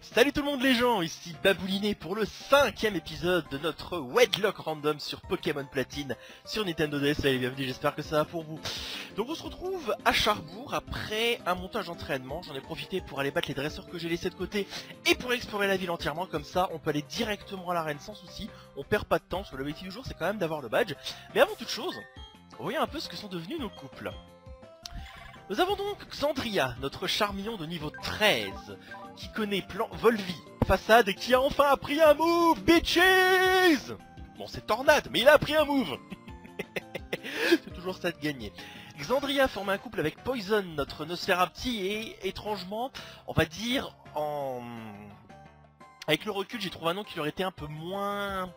Salut tout le monde les gens, ici Babou Liné pour le 5ème épisode de notre Wedlock Random sur Pokémon Platine sur Nintendo DSL. Bienvenue, j'espère que ça va pour vous. Donc on se retrouve à Charbourg après un montage d'entraînement. J'en ai profité pour aller battre les dresseurs que j'ai laissés de côté et pour explorer la ville entièrement. Comme ça on peut aller directement à l'arène sans souci, on perd pas de temps parce que l'objectif du jour c'est quand même d'avoir le badge. Mais avant toute chose, voyons un peu ce que sont devenus nos couples. Nous avons donc Xandria, notre charmillon de niveau 13, qui connaît plan Volvi, façade et qui a enfin appris un move, bitches! Bon, c'est Tornade, mais il a appris un move! C'est toujours ça de gagner. Xandria forme un couple avec Poison, notre Nosferapti, et étrangement, on va dire, avec le recul, j'ai trouvé un nom qui aurait été un peu moins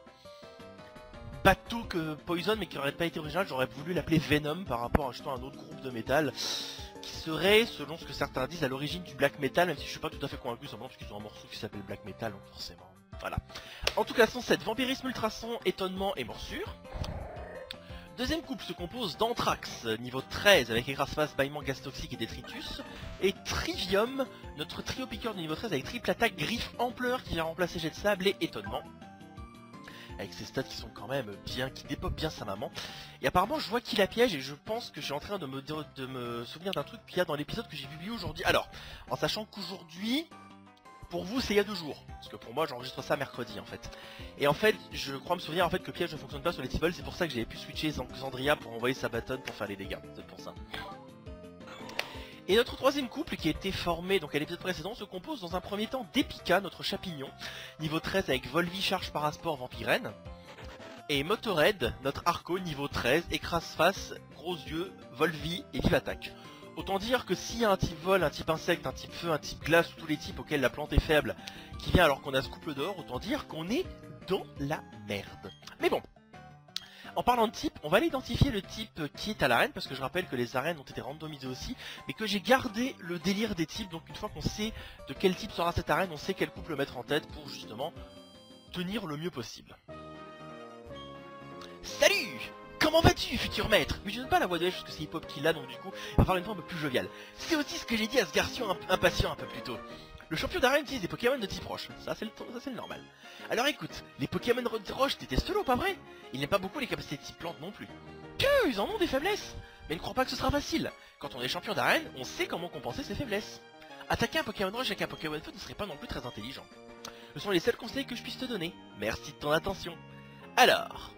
bateau que Poison, mais qui n'aurait pas été original. J'aurais voulu l'appeler Venom par rapport à justement un autre groupe de métal qui serait, selon ce que certains disent, à l'origine du black metal, même si je suis pas tout à fait convaincu, simplement parce qu'ils ont un morceau qui s'appelle black metal, donc forcément, voilà. En tout cas, 107, vampirisme, ultrason, étonnement et morsure. Deuxième couple se compose d'Anthrax, niveau 13, avec écrasface, bâillement, gaz toxique et détritus. Et Trivium, notre trio piqueur de niveau 13, avec triple attaque, griffe, ampleur, qui vient remplacer jet de sable et étonnement, avec ses stats qui sont quand même bien, qui dépopent bien sa maman. Et apparemment je vois qu'il la piège et je pense que je suis en train de me souvenir d'un truc qu'il y a dans l'épisode que j'ai publié aujourd'hui. Alors, en sachant qu'aujourd'hui, pour vous c'est il y a 2 jours, parce que pour moi j'enregistre ça mercredi en fait. Et en fait, je crois me souvenir en fait que le piège ne fonctionne pas sur les T-Balls, c'est pour ça que j'avais pu switcher Xandria pour envoyer sa bâtonne pour faire les dégâts, c'est pour ça. Et notre troisième couple, qui a été formé donc à l'épisode précédent, se compose dans un premier temps d'Epica, notre chapignon, niveau 13 avec Volvi, Charge, Parasport, Vampirène, et Motorhead, notre Arco, niveau 13, écrase-face, gros yeux, Volvi et vive attaque. Autant dire que s'il y a un type vol, un type insecte, un type feu, un type glace, tous les types auxquels la plante est faible, qui vient alors qu'on a ce couple dehors, autant dire qu'on est dans la merde. Mais bon, en parlant de type, on va aller identifier le type qui est à l'arène, parce que je rappelle que les arènes ont été randomisées aussi, mais que j'ai gardé le délire des types, donc une fois qu'on sait de quel type sera cette arène, on sait quel couple mettre en tête pour justement tenir le mieux possible. Salut! Comment vas-tu, futur maître? Mais je donne pas la voix de H parce que c'est hip-hop qui l'a, donc du coup, il va falloir une voix un peu plus joviale. C'est aussi ce que j'ai dit à ce garçon impatient un peu plus tôt. Le champion d'arène utilise des Pokémon de type roche, ça c'est le normal. Alors écoute, les Pokémon de roche détestent l'eau, pas vrai? Ils n'aiment pas beaucoup les capacités de type plante non plus. Que, ils en ont des faiblesses? Mais ne crois pas que ce sera facile. Quand on est champion d'arène, on sait comment compenser ses faiblesses. Attaquer un Pokémon roche avec un Pokémon feu ne serait pas non plus très intelligent. Ce sont les seuls conseils que je puisse te donner. Merci de ton attention. Alors...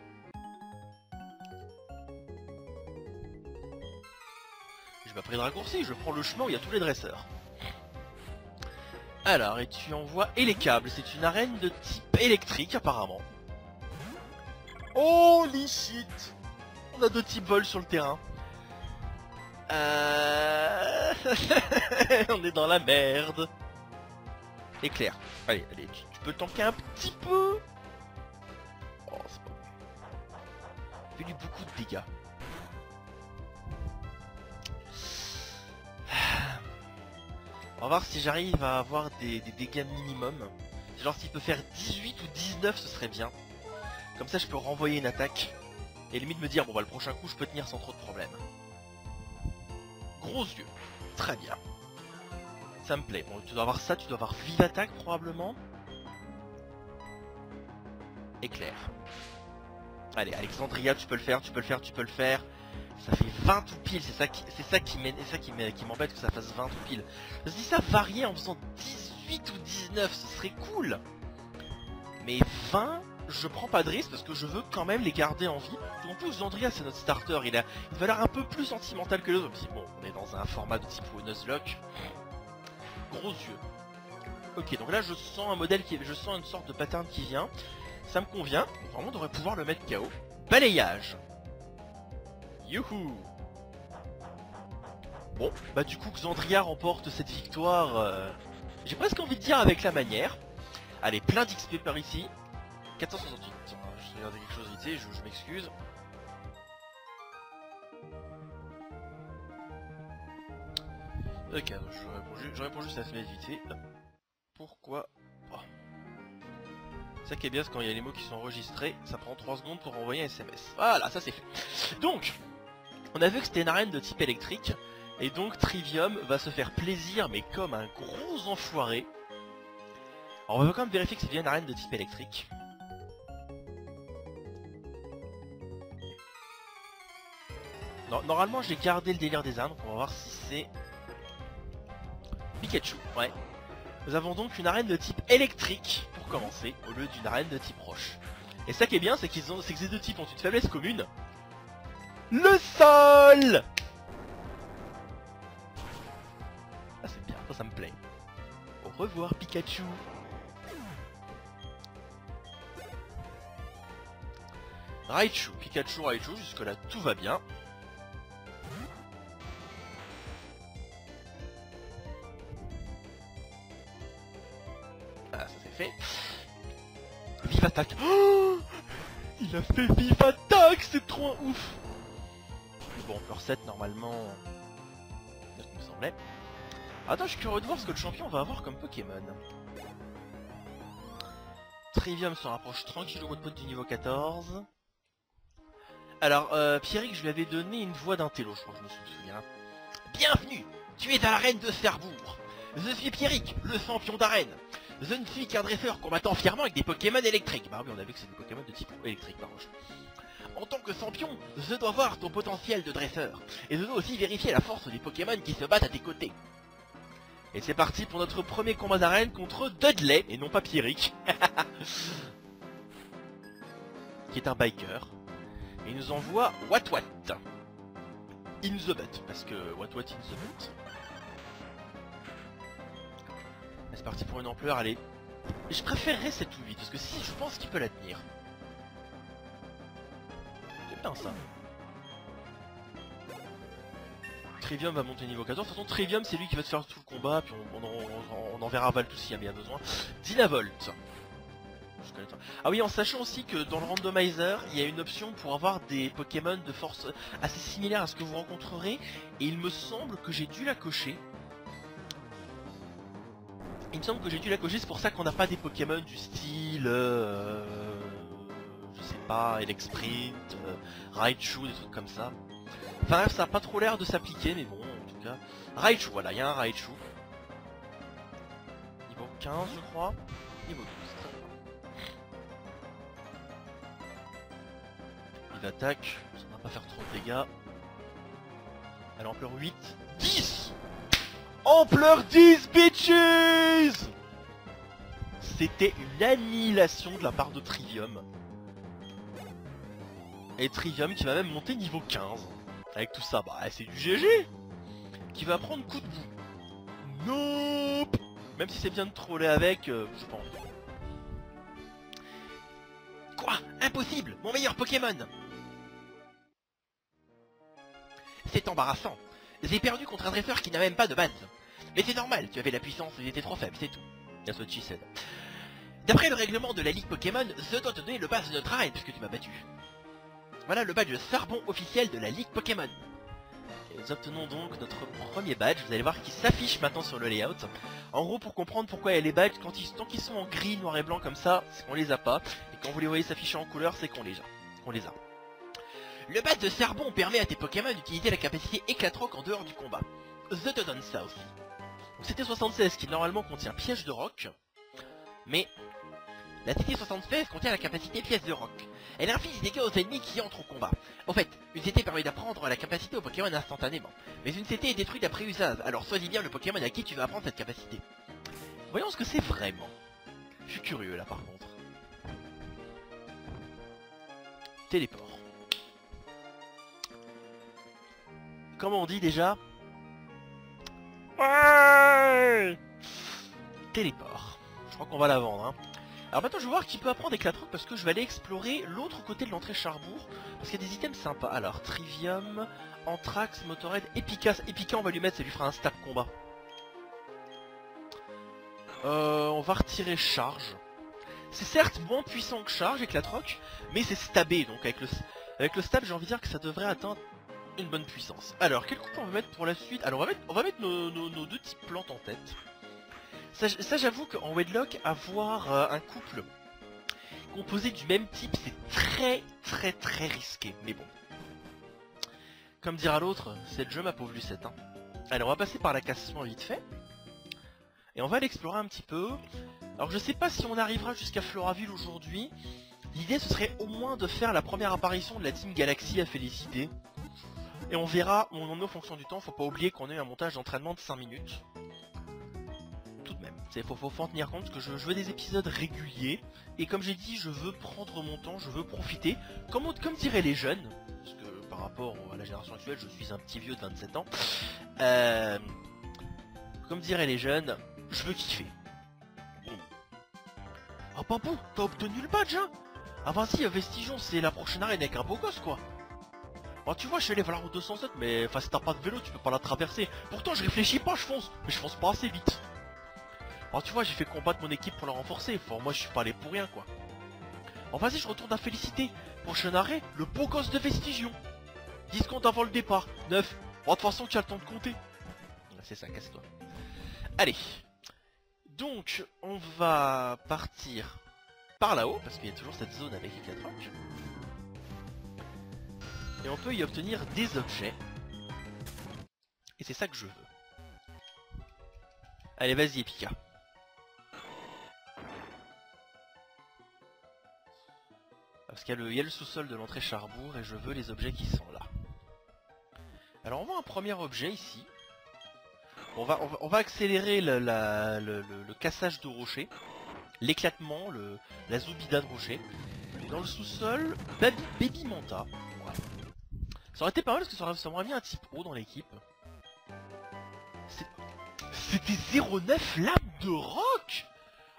je m'apprends de raccourci, je prends le chemin où il y a tous les dresseurs. Alors, et tu envoies... et les câbles, c'est une arène de type électrique, apparemment. Holy shit! On a 2 types vol sur le terrain. On est dans la merde. Éclair. Allez, allez, tu peux tanker un petit peu. Oh, c'est bon. Fais-lui beaucoup de dégâts. On va voir si j'arrive à avoir des dégâts minimum. Genre s'il peut faire 18 ou 19 ce serait bien. Comme ça je peux renvoyer une attaque. Et limite me dire bon bah le prochain coup je peux tenir sans trop de problème. Gros yeux. Très bien. Ça me plaît. Bon tu dois avoir ça, tu dois avoir vive attaque probablement. Éclair. Allez Alexandria tu peux le faire, tu peux le faire, tu peux le faire. Ça fait 20 tout pile, c'est ça qui m'embête que ça fasse 20 tout pile. Si ça variait en faisant 18 ou 19, ce serait cool. Mais 20, je prends pas de risque parce que je veux quand même les garder en vie. En plus, Xandria c'est notre starter, il a une valeur un peu plus sentimentale que les autres. Bon, on est dans un format de type Wedlock. Gros yeux. Ok, donc là je sens un modèle, je sens une sorte de pattern qui vient. Ça me convient, vraiment on devrait pouvoir le mettre KO. Balayage. Youhou! Bon, bah du coup Xandria remporte cette victoire, j'ai presque envie de dire avec la manière. Allez, plein d'XP par ici. 468, je regardais quelque chose vite, je m'excuse. Ok, je réponds juste à ce méditer. Pourquoi? Oh. Ça qui est bien, c'est quand il y a les mots qui sont enregistrés, ça prend 3 secondes pour envoyer un SMS. Voilà, ça c'est fait. Donc... on a vu que c'était une arène de type électrique, et donc Trivium va se faire plaisir, mais comme un gros enfoiré, Alors on va quand même vérifier que c'est bien une arène de type électrique. Non, normalement j'ai gardé le délire des armes, donc on va voir si c'est... Pikachu, ouais. Nous avons donc une arène de type électrique, pour commencer, au lieu d'une arène de type roche. Et ça qui est bien, c'est que ces deux types ont une faiblesse commune. Le sol! Ah c'est bien, ça me plaît. Au revoir Pikachu. Raichu, Pikachu, Raichu, jusque là tout va bien. Ah ça c'est fait. Vive attaque. Oh, il a fait vive attaque, c'est trop un ouf. Bon, on peut reset normalement. Ça me semblait. Attends, je suis curieux de voir ce que le champion va avoir comme Pokémon. Trivium se rapproche tranquillement du niveau 14. Alors, Pierrick, je lui avais donné une voix d'intello, je crois que je me souviens. Bienvenue, tu es à l'arène de Charbourg. Je suis Pierrick, le champion d'arène. Je ne suis qu'un dresseur combattant fièrement avec des Pokémon électriques. Bah oui, on a vu que c'est des Pokémon de type électrique, par contre. En tant que champion, je dois voir ton potentiel de dresseur. Et je dois aussi vérifier la force des Pokémon qui se battent à tes côtés. Et c'est parti pour notre premier combat d'arène contre Dudley, et non pas Pierrick. Qui est un biker. Et il nous envoie Watwat. In the butt, parce que Watwat in the butt. C'est parti pour une ampleur, allez. Je préférerais cette Ouvi, parce que si je pense qu'il peut la tenir. C'est bien ça. Trivium va monter niveau 14, de toute façon Trivium c'est lui qui va se faire tout le combat, puis on enverra Valtou s'il y a bien besoin. Dynavolt. Ah oui, en sachant aussi que dans le randomizer, il y a une option pour avoir des Pokémon de force assez similaire à ce que vous rencontrerez, et il me semble que j'ai dû la cocher. Il me semble que j'ai dû la cocher, c'est pour ça qu'on n'a pas des Pokémon du style... je sais pas, Elexprint, Raichu, des trucs comme ça. Enfin bref, ça n'a pas trop l'air de s'appliquer, mais bon, en tout cas... Raichu, voilà, il y a un Raichu. Niveau 15, je crois. Niveau 12. Il attaque, ça ne va pas faire trop de dégâts. Allez, ampleur 8. 10 ! Ampleur 10, bitches! C'était une annihilation de la part de Trivium. Et Trivium qui va même monter niveau 15. Avec tout ça, bah c'est du GG. Qui va prendre coup de bout. Nope. Même si c'est bien de troller avec, je pense. Quoi? Impossible! Mon meilleur Pokémon! C'est embarrassant. J'ai perdu contre un dresseur qui n'a même pas de base. Mais c'est normal, tu avais la puissance, tu étais trop faible, c'est tout. That's what she said. D'après le règlement de la Ligue Pokémon, je dois te donner le badge de notre arène puisque tu m'as battu. Voilà le badge Sarbon officiel de la Ligue Pokémon. Et nous obtenons donc notre premier badge, vous allez voir qu'il s'affiche maintenant sur le layout. En gros, pour comprendre pourquoi il y a les badges, tant qu'ils sont en gris, noir et blanc comme ça, c'est qu'on les a pas. Et quand vous les voyez s'afficher en couleur, c'est qu'on les a. Le badge de Sarbon permet à tes Pokémon d'utiliser la capacité Éclatroc en dehors du combat. Je te donne ça aussi. C'était 76 qui normalement contient piège de roc, mais... La CT-76 contient la capacité pièce de roc. Elle inflige des dégâts aux ennemis qui entrent au combat. En fait, une CT permet d'apprendre la capacité au Pokémon instantanément. Mais une CT est détruite après usage, alors choisis bien le Pokémon à qui tu vas apprendre cette capacité. Voyons ce que c'est vraiment. Je suis curieux là par contre. Téléport. Comment on dit déjà? Ouais. Téléport. Je crois qu'on va la vendre, hein. Alors maintenant je vais voir qui peut apprendre Éclatroc parce que je vais aller explorer l'autre côté de l'entrée Charbourg. Parce qu'il y a des items sympas. Alors Trivium, Anthrax, Motorhead, Epicace. Epica on va lui mettre, ça lui fera un stab combat. On va retirer Charge. C'est certes moins puissant que Charge Éclatroc, mais c'est stabé. Donc avec le stab j'ai envie de dire que ça devrait atteindre une bonne puissance. Alors quel coup on va mettre pour la suite? Alors on va mettre nos deux types plantes en tête. Ça j'avoue qu'en Wedlock, avoir un couple composé du même type, c'est très risqué. Mais bon. Comme dira l'autre, c'est le jeu ma pauvre Lucette. Hein. Allez, on va passer par la cassement vite fait. et on va l'explorer un petit peu. Alors je sais pas si on arrivera jusqu'à Floraville aujourd'hui. L'idée ce serait au moins de faire la première apparition de la Team Galaxie à Félicité. Et on verra où on en est en fonction du temps. Faut pas oublier qu'on a eu un montage d'entraînement de 5 minutes. Tout de même, faut en tenir compte parce que je veux des épisodes réguliers. Et comme j'ai dit, je veux prendre mon temps, je veux profiter. Comme diraient les jeunes, parce que par rapport à la génération actuelle, je suis un petit vieux de 27 ans. Comme diraient les jeunes, je veux kiffer. Ah Babou, t'as obtenu le badge hein? Ah bah si, Vestigeon, c'est la prochaine arène avec un beau gosse quoi. Bah tu vois, je suis allé vers la route 207, mais enfin si t'as pas de vélo, tu peux pas la traverser. Pourtant je réfléchis pas, je fonce, mais je fonce pas assez vite. Bah tu vois, j'ai fait combattre mon équipe pour la renforcer, enfin moi je suis pas allé pour rien quoi. Bon vas-y, je retourne à Félicité. Prochain arrêt, le beau gosse de Vestigeon. 10 comptes avant le départ, 9. Bon de toute façon tu as le temps de compter. C'est ça, casse-toi. Allez. Donc on va partir par là-haut, parce qu'il y a toujours cette zone avec les 4 rocs. Et on peut y obtenir des objets. Et c'est ça que je veux. Allez, vas-y, Pika. Parce qu'il y a le sous-sol de l'entrée Charbourg et je veux les objets qui sont là. Alors, on voit un premier objet ici. On va accélérer le cassage de rochers. L'éclatement, la zoubida de rochers. Dans le sous-sol, Baby Manta. Ça aurait été pas mal parce que ça aurait mis un type haut dans l'équipe. C'était 09 lames de rock.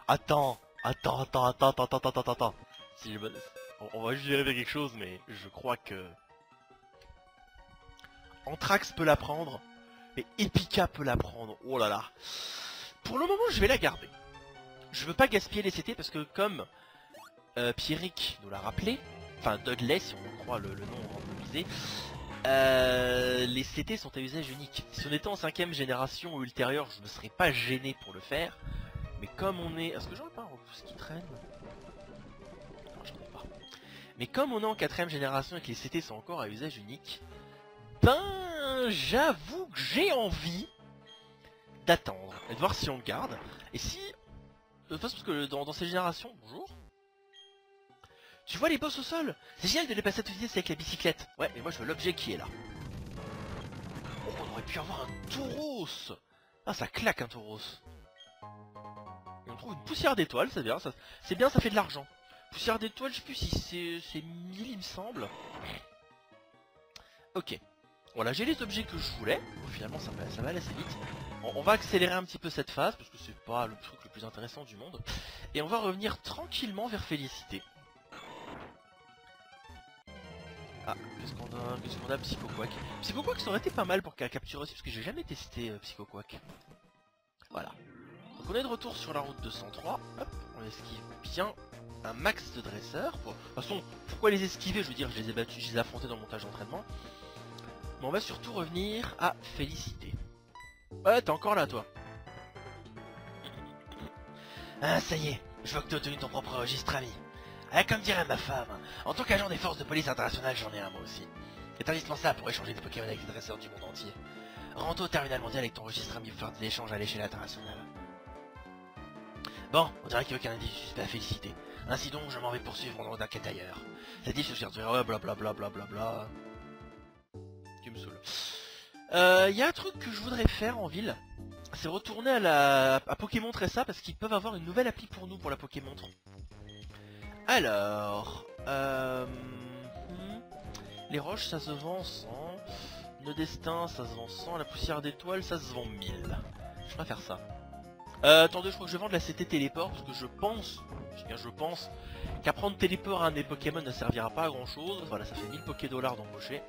Attends. Si on va juste vérifier quelque chose, mais je crois que... Anthrax peut la prendre, mais Epica peut la prendre. Oh là là. Pour le moment, je vais la garder. Je veux pas gaspiller les CT parce que comme Pierrick nous l'a rappelé, enfin Dudley si on croit le nom randomisé, les CT sont à usage unique. Si on était en 5ème génération ou ultérieure, je ne serais pas gêné pour le faire. Mais comme on est... Est-ce que j'en ai pas un repousse qui traîne? Non, j'en ai pas. Mais comme on est en 4ème génération et que les CT sont encore à usage unique, ben j'avoue que j'ai envie d'attendre et de voir si on le garde. Et si... Parce que dans ces générations... Bonjour. Tu vois les boss au sol? C'est génial de les passer à tous les avec la bicyclette. Ouais, mais moi je veux l'objet qui est là. Oh, on aurait pu avoir un tauros. Ah, ça claque un tauros. Et on trouve une poussière d'étoile, c'est bien, ça fait de l'argent. Poussière d'étoile, je sais plus si c'est 1000 il me semble. Ok. Voilà, j'ai les objets que je voulais. Bon, finalement, ça va aller assez vite. On va accélérer un petit peu cette phase, parce que c'est pas le truc le plus intéressant du monde. Et on va revenir tranquillement vers Félicité. Ah, qu'est-ce qu'on a Psychoquack. Psychoquack ça aurait été pas mal pour qu'elle capture aussi, parce que j'ai jamais testé Psychoquack. Voilà. Donc on est de retour sur la route 203. Hop, on esquive bien un max de dresseurs. De toute façon, pourquoi les esquiver? Je veux dire, je les ai battus, je les ai affrontés dans le montage d'entraînement. Mais on va surtout revenir à Félicité. Ouais, t'es encore là, toi. Ah, ça y est, je vois que t'as obtenu ton propre registre, ami. Ah, comme dirait ma femme, en tant qu'agent des forces de police internationales, j'en ai un moi aussi. C'est indispensable pour échanger des Pokémon avec des dresseurs du monde entier. Rentre au terminal mondial avec ton registre ami pour faire des échanges à l'échelle internationale. Bon, on dirait qu'il n'y a aucun indice suspect à Félicité. Ainsi donc, je m'en vais poursuivre en ordre d'enquête ailleurs. C'est dit, je chercherai blablabla. Tu me saoules. Il y a un truc que je voudrais faire en ville, c'est retourner à Pokémon Trésa parce qu'ils peuvent avoir une nouvelle appli pour nous, pour la Pokémon. Alors, les roches ça se vend 100, le destin ça se vend 100, la poussière d'étoiles ça se vend 1000. Je préfère ça. Attendez, je crois que je vais vendre la CT Téléport parce que je pense qu'apprendre Téléport à un des Pokémon ne servira pas à grand chose. Voilà, ça fait 1000 Pokédollars d'embaucher.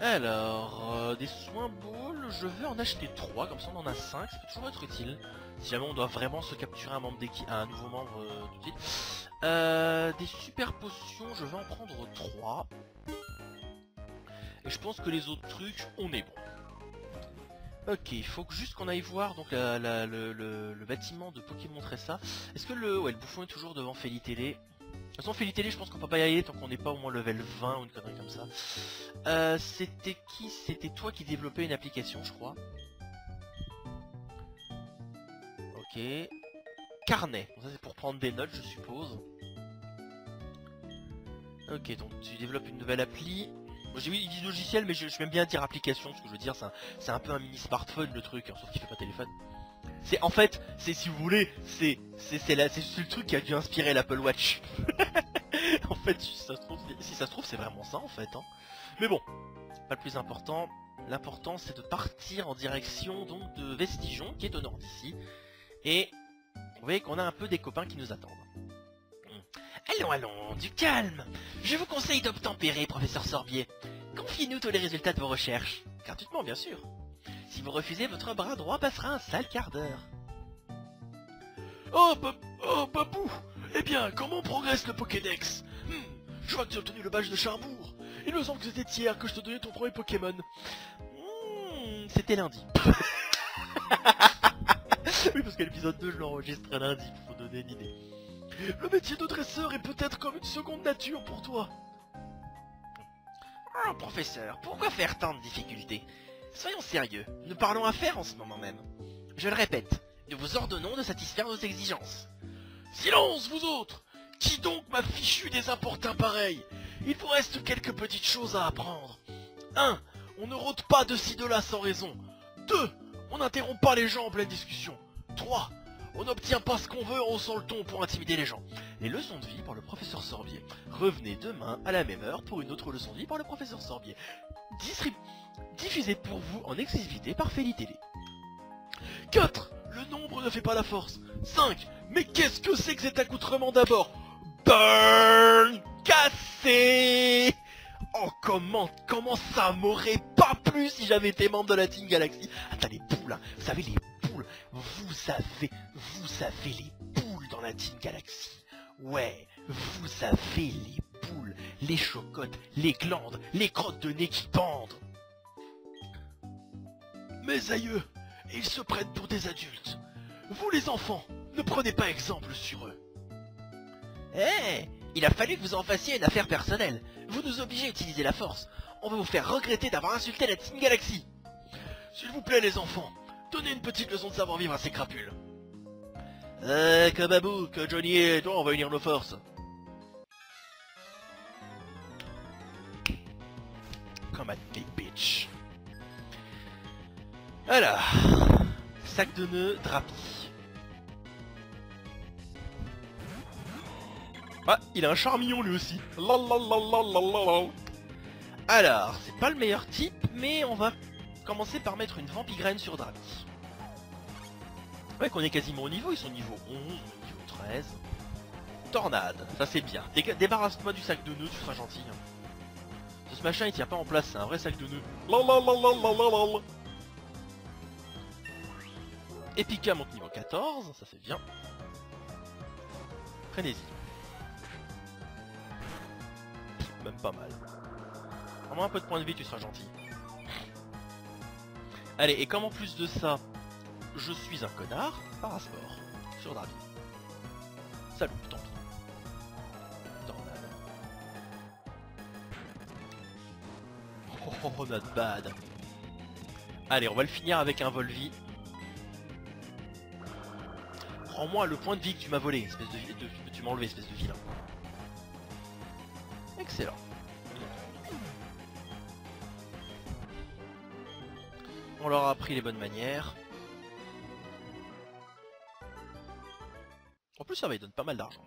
Alors, des soins balles, je veux en acheter 3, comme ça on en a 5, ça peut toujours être utile. Si jamais on doit vraiment se capturer un nouveau membre tout de suite. Des super potions, je vais en prendre 3. Et je pense que les autres trucs, on est bon. Ok, il faut juste qu'on aille voir donc le bâtiment de Pokémon Trésa. Est-ce que le bouffon est toujours devant Féli-Télé? De toute façon, Féli-Télé, je pense qu'on peut pas y aller tant qu'on n'est pas au moins level 20 ou une connerie comme ça. C'était qui? C'était toi qui développais une application, je crois. Ok. Carnet. Ça c'est pour prendre des notes je suppose. Ok, donc tu développes une nouvelle appli. Moi j'ai dit logiciel mais je m'aime bien dire application, ce que je veux dire c'est un peu un mini smartphone le truc, hein, sauf qu'il fait pas téléphone. C'est en fait, c'est si vous voulez, c'est le truc qui a dû inspirer l'Apple Watch. En fait, si ça se trouve, c'est vraiment ça en fait. Hein. Mais bon, pas le plus important. L'important c'est de partir en direction donc de Vestigeon, qui est au nord d'ici. Et vous voyez qu'on a un peu des copains qui nous attendent. Allons, allons, du calme. Je vous conseille d'obtempérer, professeur Sorbier. Confiez-nous tous les résultats de vos recherches. Gratuitement, bien sûr. Si vous refusez, votre bras droit passera un sale quart d'heure. Oh, Babou! Eh bien, comment progresse le Pokédex? Je vois que tu as obtenu le badge de Charbourg. Il me semble que c'était hier que je te donnais ton premier Pokémon. C'était lundi. Oui, parce que l'épisode 2, je l'enregistre lundi, pour vous donner une idée. Le métier de dresseur est peut-être comme une seconde nature pour toi. Oh, professeur, pourquoi faire tant de difficultés? Soyons sérieux, nous parlons affaires en ce moment même. Je le répète, nous vous ordonnons de satisfaire nos exigences. Silence, vous autres! Qui donc m'a fichu des importuns pareils? Il vous reste quelques petites choses à apprendre. 1. On ne rôde pas de ci de là sans raison. 2. On n'interrompt pas les gens en pleine discussion. 3. On n'obtient pas ce qu'on veut en haussant le ton pour intimider les gens. Les leçons de vie par le professeur Sorbier. Revenez demain à la même heure pour une autre leçon de vie par le professeur Sorbier. Diffusé pour vous en exclusivité par Féli-Télé. 4. Le nombre ne fait pas la force. 5. Mais qu'est-ce que c'est que cet accoutrement d'abord? Burn! Cassé! Oh, comment ça m'aurait pas plu si j'avais été membre de la Team Galaxie? Attends, les poules, hein. Vous savez, les poules. Vous avez les poules dans la Team Galaxie. Ouais, vous avez les poules, les chocottes, les glandes, les crottes de nez qui pendent. Mes aïeux, ils se prennent pour des adultes. Vous les enfants, ne prenez pas exemple sur eux. Eh, hey, il a fallu que vous en fassiez une affaire personnelle. Vous nous obligez à utiliser la force. On va vous faire regretter d'avoir insulté la Team Galaxie. S'il vous plaît les enfants, donnez une petite leçon de savoir-vivre à ces crapules. Que Babou, que Johnny et toi on va unir nos forces. Comme à des bitches. Alors, sac de nœuds, drapi. Ah, il a un charmillon lui aussi. Alors, c'est pas le meilleur type, mais on va commencer par mettre une vampigraine sur drapi. Ouais, qu'on est quasiment au niveau, ils sont niveau 11, niveau 13. Tornade, ça c'est bien. Débarrasse-toi du sac de nœuds, tu seras gentil. Ce machin il tient pas en place, c'est un vrai sac de nœuds. Epica monte niveau 14, ça c'est bien. Frénésie. Même pas mal. Vraiment un peu de points de vie, tu seras gentil. Allez, et comme en plus de ça, je suis un connard, parasport. Sur Drabi. Salut, tant pis. Tornade. Oh, not bad. Allez, on va le finir avec un Volvi. Prends-moi le point de vie que tu m'as volé, espèce de tu m'as enlevé, espèce de vilain. Excellent. On leur a appris les bonnes manières. En plus, ça va, ils donnent pas mal d'argent.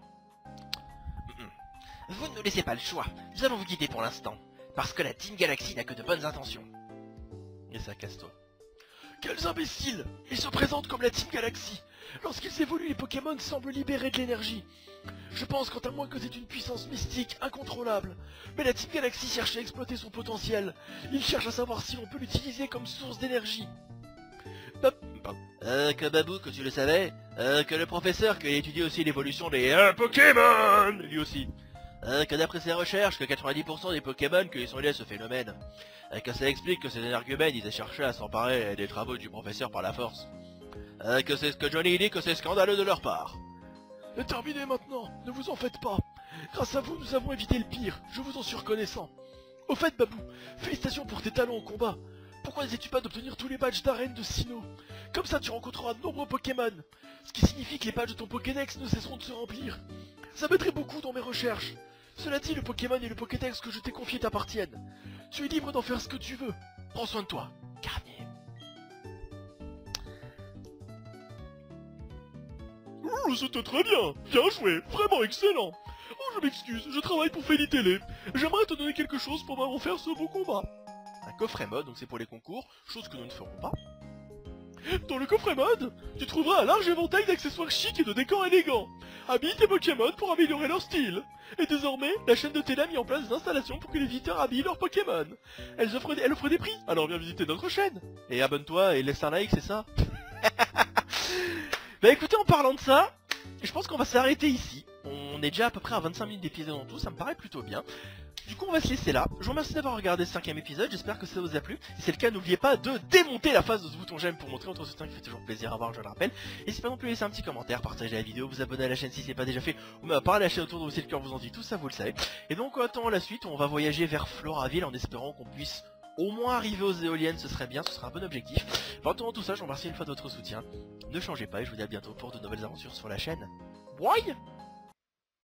Vous ne nous laissez pas le choix. Nous allons vous guider pour l'instant. Parce que la Team Galaxie n'a que de bonnes intentions. Et ça casse-toi. Quels imbéciles! Ils se présentent comme la Team Galaxie. Lorsqu'ils évoluent, les Pokémon semblent libérer de l'énergie. Je pense quant à moi que c'est une puissance mystique, incontrôlable. Mais la Team Galaxie cherche à exploiter son potentiel. Il cherche à savoir si l'on peut l'utiliser comme source d'énergie. Que Babou, que tu le savais. Que le professeur, qu'il étudie aussi l'évolution des Pokémon, lui aussi. Que d'après ses recherches, que 90% des Pokémon que ils sont liés à ce phénomène. Que ça explique que ces énergumènes, ils aient cherché à s'emparer des travaux du professeur par la force. Que c'est ce que Johnny dit, que c'est scandaleux de leur part. Terminez maintenant, ne vous en faites pas. Grâce à vous, nous avons évité le pire, je vous en suis reconnaissant. Au fait, Babou, félicitations pour tes talents au combat. pourquoi n'essaies-tu pas d'obtenir tous les badges d'arène de Sinnoh? Comme ça tu rencontreras de nombreux Pokémon, ce qui signifie que les badges de ton Pokédex ne cesseront de se remplir. Ça m'aiderait beaucoup dans mes recherches. Cela dit, le Pokémon et le Pokédex que je t'ai confié t'appartiennent. Tu es libre d'en faire ce que tu veux. Prends soin de toi. Garnier. Ouh, c'était très bien. Bien joué. Vraiment excellent. Oh, je m'excuse, je travaille pour Féli-Télé. J'aimerais te donner quelque chose pour m'avoir offert ce beau combat. Un coffret mode, donc c'est pour les concours, chose que nous ne ferons pas. Dans le coffret mode, tu trouveras un large éventail d'accessoires chics et de décors élégants. Habille tes Pokémon pour améliorer leur style. Et désormais, la chaîne de Télé a mis en place des installations pour que les visiteurs habillent leurs Pokémon. Elle offre des prix, alors viens visiter notre chaîne. Et abonne-toi et laisse un like, c'est ça? Bah écoutez, en parlant de ça, je pense qu'on va s'arrêter ici. On est déjà à peu près à 25 minutes d'épisode en tout, ça me paraît plutôt bien. Du coup on va se laisser là, je vous remercie d'avoir regardé ce 5ème épisode, j'espère que ça vous a plu. Si c'est le cas, n'oubliez pas de démonter la face de ce bouton j'aime pour montrer votre soutien qui fait toujours plaisir à voir, je le rappelle. N'hésitez pas non plus à laisser un petit commentaire, partager la vidéo, vous abonner à la chaîne si ce n'est pas déjà fait, ou même à parler à la chaîne autour de vous si le cœur vous en dit, tout ça vous le savez. Et donc en attendant la suite, on va voyager vers Floraville en espérant qu'on puisse au moins arriver aux éoliennes, ce serait bien, ce serait un bon objectif. En attendant tout ça, je vous remercie une fois de votre soutien, ne changez pas et je vous dis à bientôt pour de nouvelles aventures sur la chaîne. Bye.